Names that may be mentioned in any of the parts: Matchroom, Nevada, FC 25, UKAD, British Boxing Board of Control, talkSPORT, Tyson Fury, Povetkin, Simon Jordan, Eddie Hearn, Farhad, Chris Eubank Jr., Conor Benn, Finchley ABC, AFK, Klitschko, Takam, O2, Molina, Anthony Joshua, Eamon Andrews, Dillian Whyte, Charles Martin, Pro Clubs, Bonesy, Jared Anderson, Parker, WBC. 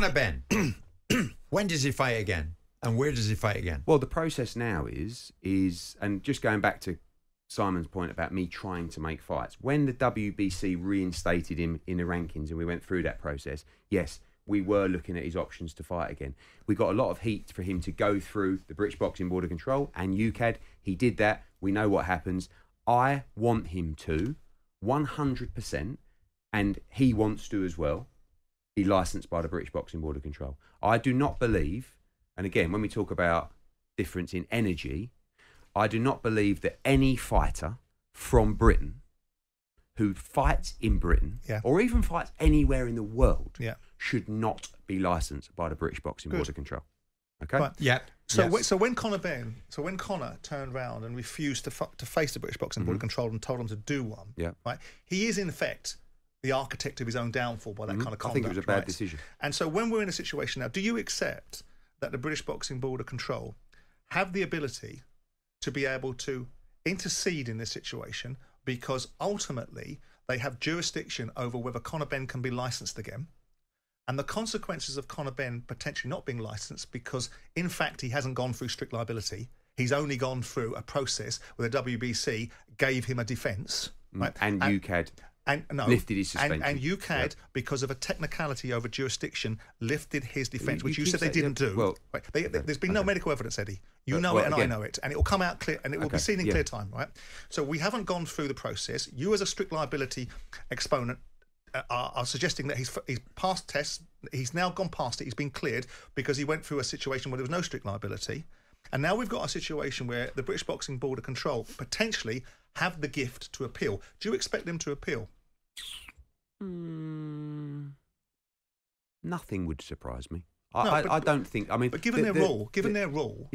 Conor Benn, when does he fight again? And where does he fight again? Well, the process now is, and just going back to Simon's point about me trying to make fights, when the WBC reinstated him in the rankings and we went through that process, yes, we were looking at his options to fight again. We got a lot of heat for him to go through the British Boxing Board of Control and UKAD. He did that. We know what happens. I want him to, 100%, and he wants to as well, be licensed by the British Boxing Board of Control. I do not believe... And again, when we talk about difference in energy, I do not believe that any fighter from Britain who fights in Britain or even fights anywhere in the world should not be licensed by the British Boxing Board of Control. Okay? But, so when Conor Benn, when Conor turned around and refused to face the British Boxing Board of Control and told him to do one, right? He is in effect the architect of his own downfall by that kind of conduct. I think it was a bad decision. And so when we're in a situation now, do you accept that the British Boxing Board of Control have the ability to be able to intercede in this situation, because ultimately they have jurisdiction over whether Conor Benn can be licensed again, and the consequences of Conor Benn potentially not being licensed because, in fact, he hasn't gone through strict liability. He's only gone through a process where the WBC gave him a defence. Right? And UKAD. Lifted his suspension. And UKAD, because of a technicality over jurisdiction, lifted his defence, which you said they didn't do. Well, right. There's been no medical evidence, Eddie. You know it and I know it. And it will come out clear, and it will be seen in clear time, right? So we haven't gone through the process. You, as a strict liability exponent, are suggesting that he's passed tests. He's now gone past it. He's been cleared because he went through a situation where there was no strict liability. And now we've got a situation where the British Boxing Board of Control potentially have the gift to appeal. Do you expect them to appeal? Nothing would surprise me. I don't think. I mean, but given their role, given their role,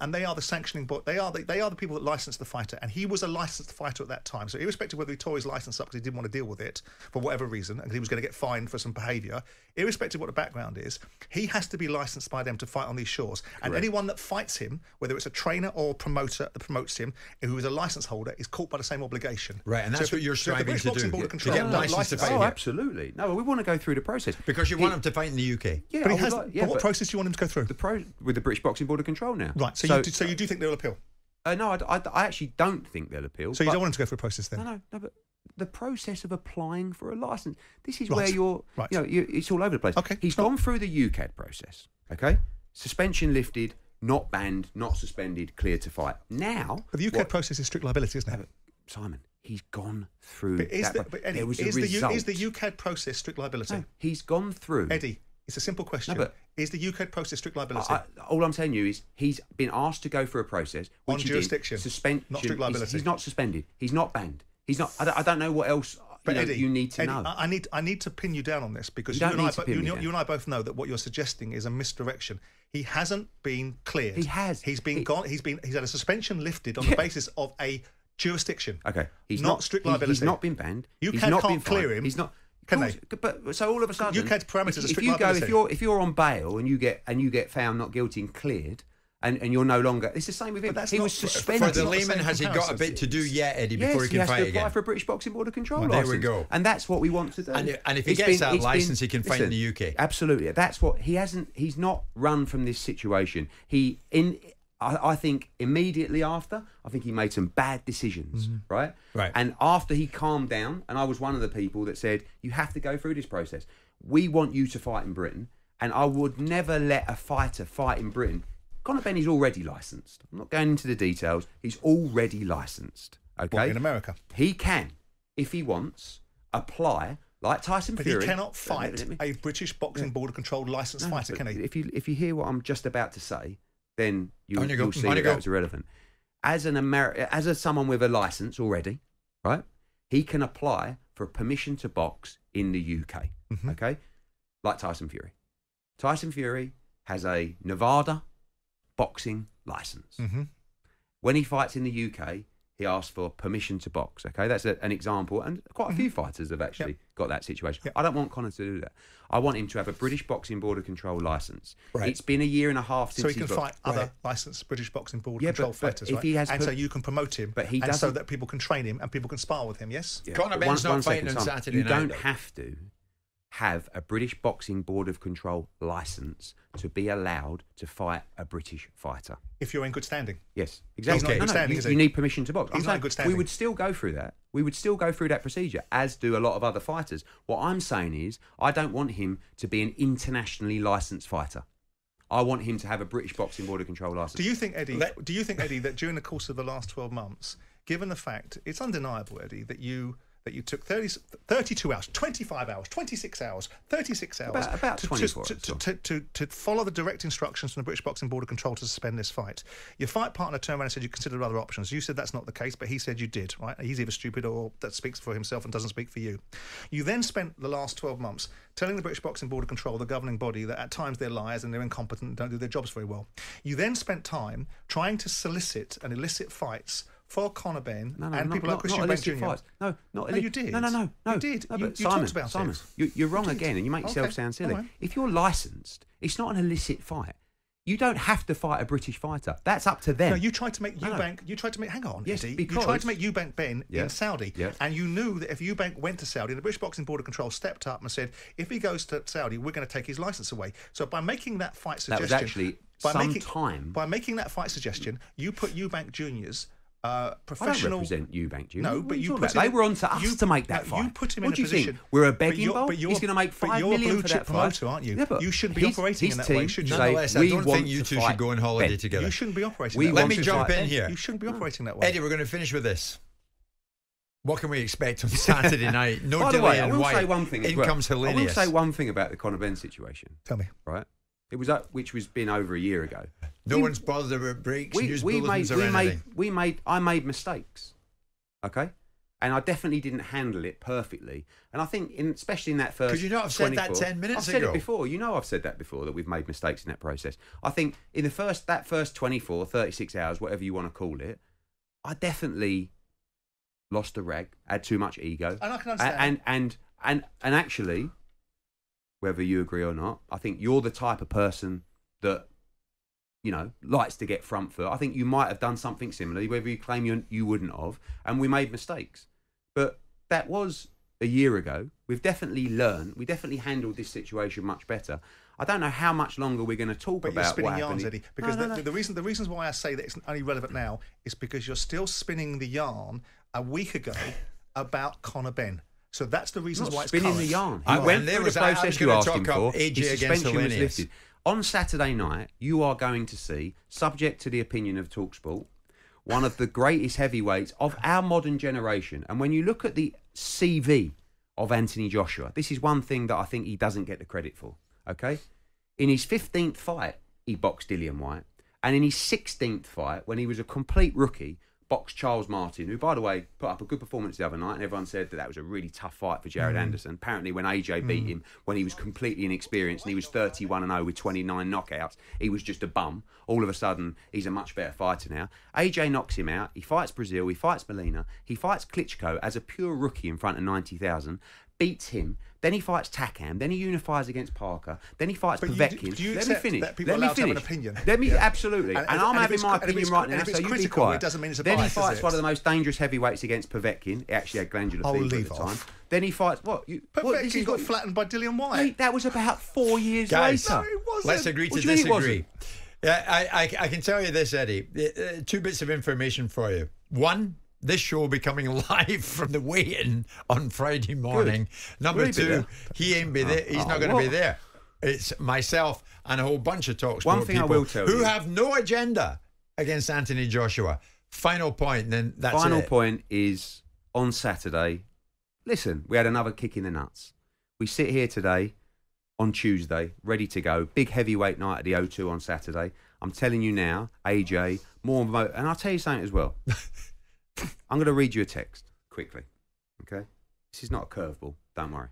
and they are the sanctioning board. They are the people that license the fighter, and he was a licensed fighter at that time. So, irrespective of whether he tore his license up because he didn't want to deal with it for whatever reason, and he was going to get fined for some behaviour, irrespective of what the background is, he has to be licensed by them to fight on these shores. And anyone that fights him, whether it's a trainer or a promoter that promotes him, who is a license holder, is caught by the same obligation. Right, and that's what you're striving to do. Oh, absolutely. No, we want to go through the process because you want him to fight in the UK. Yeah. But, what process do you want him to go through? With the British Boxing Board of Control now. Right, so you do think they'll appeal? No, I actually don't think they'll appeal. So you don't want him to go through a process then? No, but the process of applying for a licence, this is where you're, it's all over the place. Okay, He's gone through the UKAD process, okay? Suspension lifted, not banned, not suspended, cleared to fight. Now... But the UKAD process is strict liability, isn't it? Simon, he's gone through is the UKAD process strict liability? No, he's gone through... Eddie... It's a simple question. No, but is the UKAD process strict liability? All I'm telling you is he's been asked to go through a process. Which on jurisdiction. Suspension. Not strict liability. He's not suspended. He's not banned. He's not. I don't know what else you need to know. I need to pin you down on this because you and I both know that what you're suggesting is a misdirection. He hasn't been cleared. He has. He's had a suspension lifted on the basis of a jurisdiction. Okay. He's not strict liability. He's not been banned. UKAD can't clear him. He's not. Can they? But so all of a sudden, UKAD's parameters are strict liability. If you're on bail and you get found not guilty and cleared, and you're no longer, it's the same with him. He was suspended. For the layman, has he got a bit to do yet, Eddie, before he can fight again? Yes, he has to apply for a British Boxing Board of Control license. There we go. And that's what we want to do. And if he gets that license, he can fight in the UK. Absolutely. That's what he hasn't. He's not run from this situation. I think immediately after, I think he made some bad decisions, right? Right. And after he calmed down, and I was one of the people that said, you have to go through this process. We want you to fight in Britain, and I would never let a fighter fight in Britain. Conor Benn is already licensed. I'm not going into the details. He's already licensed, okay? Well, in America. He can, if he wants, apply... Like Tyson Fury. But he cannot fight a British Boxing Board of Control licensed fighter, can he? If you hear what I'm just about to say, then you'll see that it's irrelevant. As someone with a licence already, right, he can apply for permission to box in the UK, okay? Like Tyson Fury. Tyson Fury has a Nevada boxing licence. When he fights in the UK, he asks for permission to box, okay? That's an example, and quite a few fighters have actually got that situation. I don't want Conor to do that. I want him to have a British Boxing Board of Control licence. Right. It's been a year and a half since he can fight other licensed British Boxing Board of Control fighters, right? So you can promote him, so that people can train him and people can spar with him, yes? Yeah. Conor Benn's not fighting on Saturday night. You don't have to. have a British Boxing Board of Control licence to be allowed to fight a British fighter. If you're in good standing. Yes, exactly. He's not in good standing, is he? You need permission to box. He's not in good standing. We would still go through that. We would still go through that procedure, as do a lot of other fighters. What I'm saying is, I don't want him to be an internationally licensed fighter. I want him to have a British Boxing Board of Control licence. Do you think, Eddie? Do you think, Eddie, that during the course of the last 12 months, given the fact it's undeniable, Eddie, that you took 32 hours, 25 hours, 26 hours, 36 hours about to follow the direct instructions from the British Boxing Board of Control to suspend this fight. Your fight partner turned around and said you considered other options. You said that's not the case, but he said you did, right? He's either stupid or that speaks for himself and doesn't speak for you. You then spent the last 12 months telling the British Boxing Board of Control, the governing body, that at times they're liars and they're incompetent and don't do their jobs very well. You then spent time trying to solicit and elicit fights for Conor Benn and people like Chris Eubank Jr. No, you did. No. You did. No, but Simon, talked about Simon, you're wrong again, and you make yourself sound silly. Right. If you're licensed, it's not an illicit fight. You don't have to fight a British fighter. That's up to them. No, you tried to make Eubank. You tried to make. Hang on, yes, Eddie. You tried to make Eubank Benn in Saudi, and you knew that if Eubank went to Saudi, the British Boxing Board of Control stepped up and said, if he goes to Saudi, we're going to take his license away. So by making that fight suggestion, that was actually by making that fight suggestion, you put Eubank Jr.'s. Professional. I don't represent Eubank Jr. No, but you put him, they were on to us to make that fight. You put him in a position. Think? We're a begging bowl. He's going to make $5 million for that fight, aren't you? Yeah, you shouldn't be operating in that way, should you? Nonetheless, I don't think you two should go on holiday together. You shouldn't be operating. Let me jump in here. You shouldn't be operating that way, Eddie. We're going to finish with this. What can we expect on Saturday night? No Dillian Whyte. By the way, I will say one thing. In comes hilarious. I will say one thing about the Conor Benn situation. Tell me, right? It was up, which was been over a year ago. No one's bothered about breaks, news bulletins or anything. I made mistakes, okay? And I definitely didn't handle it perfectly. And I think, especially in that first... Could you not have said that 10 minutes ago? I've said it before. You know I've said that before, that we've made mistakes in that process. I think in the first 24, 36 hours, whatever you want to call it, I definitely lost the rag, had too much ego. And I can understand. And actually... whether you agree or not, I think you're the type of person that, you know, likes to get front foot. I think you might have done something similar, whether you claim you wouldn't have, and we made mistakes. But that was a year ago. We've definitely learned. We definitely handled this situation much better. I don't know how much longer we're going to talk about what happened. But you're spinning yarns, Eddie, because the reasons why I say that it's only relevant now is because you're still spinning the yarn a week ago about Conor Benn. So that's the reason why it's spinning the yarn. I went through the process you asked him for. His suspension was lifted. On Saturday night, you are going to see, subject to the opinion of talkSPORT, one of the greatest heavyweights of our modern generation. And when you look at the CV of Anthony Joshua, this is one thing that I think he doesn't get the credit for. Okay, in his 15th fight, he boxed Dillian Whyte, and in his 16th fight, when he was a complete rookie, boxed Charles Martin, who, by the way, put up a good performance the other night, and everyone said that that was a really tough fight for Jared Anderson. Apparently, when AJ beat him, when he was completely inexperienced and he was 31-0 with 29 knockouts, he was just a bum. All of a sudden, he's a much better fighter now. AJ knocks him out. He fights Brazil. He fights Molina. He fights Klitschko as a pure rookie in front of 90,000, beats him. Then he fights Takam. Then he unifies against Parker. Then he fights Povetkin. Let me finish. Absolutely. And I'm having my opinion right now, so you be quiet. Then he fights one of the most dangerous heavyweights against Povetkin. He actually had glandular fever at the time. Then he fights Povetkin got flattened by Dillian Whyte. That was about 4 years later. Let's agree to disagree. I can tell you this, Eddie. Two bits of information for you. One, this show will be coming live from the weigh-in on Friday morning. Good. Number two, he ain't be there. He's not going to be there. It's myself and a whole bunch of talkSPORT people who have no agenda against Anthony Joshua. Final point, and then that's it. Final point is on Saturday. Listen, we had another kick in the nuts. We sit here today on Tuesday, ready to go. Big heavyweight night at the O2 on Saturday. I'm telling you now, AJ, and I'll tell you something as well. I'm going to read you a text quickly, okay? This is not a curveball, don't worry.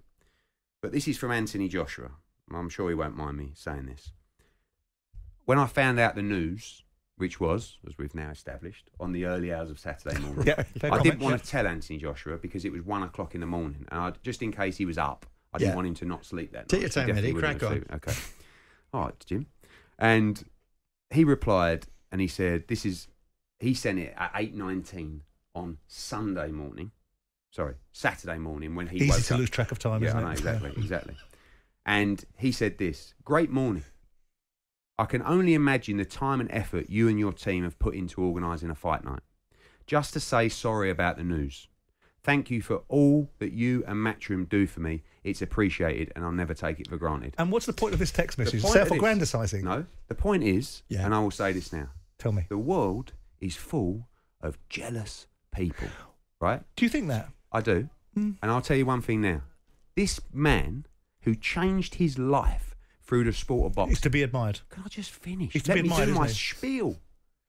But this is from Anthony Joshua. I'm sure he won't mind me saying this. When I found out the news, which was, as we've now established, on the early hours of Saturday morning, I didn't want to tell Anthony Joshua because it was 1 o'clock in the morning, and just in case he was up, I didn't want him to not sleep that night. Take your time, Eddie, crack on. Okay. All right, Jim. And he replied, and he said, he sent it at 8:19 on Sunday morning, Sorry, Saturday morning when he woke up. Easy to lose track of time, isn't it? Yeah, I know, exactly, exactly. And he said this, great morning. I can only imagine the time and effort you and your team have put into organising a fight night. Just to say sorry about the news. Thank you for all that you and Matchroom do for me. It's appreciated and I'll never take it for granted. And what's the point of this text message? Self-aggrandising? No, the point is, and I will say this now. Tell me. The world is full of jealous people, right? Do you think that? I do. Mm. And I'll tell you one thing now. This man who changed his life through the sport of boxing... He's to be admired. Can I just finish? He's to be admired, isn't he? Let me do my spiel.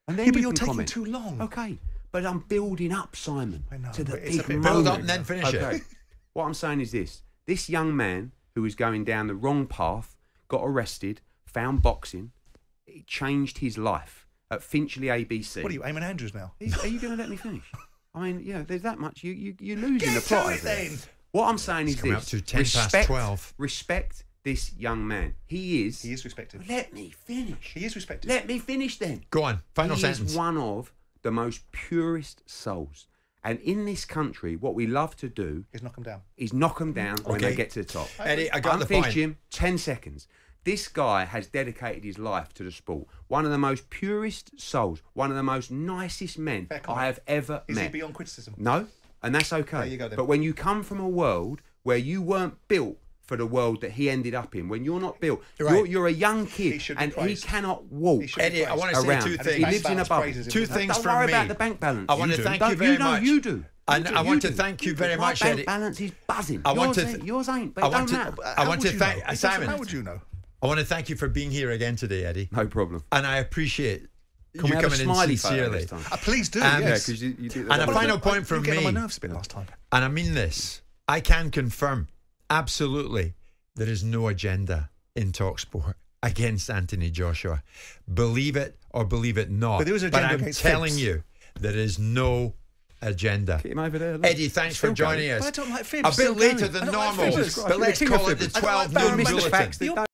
And then you're taking too long. Okay. But I'm building up, Simon, I know, to the big moment. Build up and then finish it. What I'm saying is this. This young man who was going down the wrong path, got arrested, found boxing. It changed his life at Finchley ABC. What are you, Eamon Andrews now? Are you going to let me finish? I mean, you know, there's that much. You're losing the plot. Get to it then. What I'm saying is this. To 10 respect, past 12. Respect this young man. He is... He is respected. Let me finish. He is respected. Let me finish then. Go on. Final sentence. He is one of... the most purest souls. And in this country, what we love to do... is knock them down. Is knock them down when they get to the top. Eddie, I got the point. Jim, 10 seconds. This guy has dedicated his life to the sport. One of the most purest souls. One of the most nicest men I have ever met. Is he beyond criticism? No, and that's okay. There you go, then. But when you come from a world where you weren't built for the world that he ended up in, when you're not built, you're a young kid and he cannot walk Eddie, I want to say two things. He lives in a bubble. Two things from me. Don't worry about the bank balance. I want to thank you very much. You know you do. And I want to thank you very much, Eddie. My bank balance is buzzing. Yours ain't, but it don't matter. I want to thank Simon. How would you know? I want to thank you for being here again today, Eddie. No problem. And I appreciate you coming in sincerely. Please do. And a final point from me. You got on my nerves a bit last time. And I mean this. I can confirm. Absolutely, there is no agenda in talkSPORT against Anthony Joshua. Believe it or believe it not. But there was an agenda against Fitz. I'm telling you, there is no agenda. Keep him over there, Eddie, thanks for joining us. But I don't like Fibs. A bit later than normal, but let's call it the 12 noon bulletin.